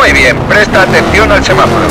Muy bien, presta atención al semáforo.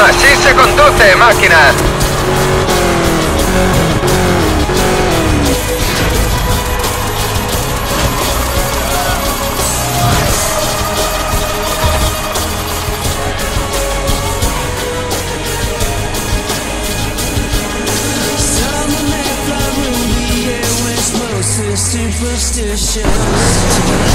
Así se conduce, máquina. Superstitious.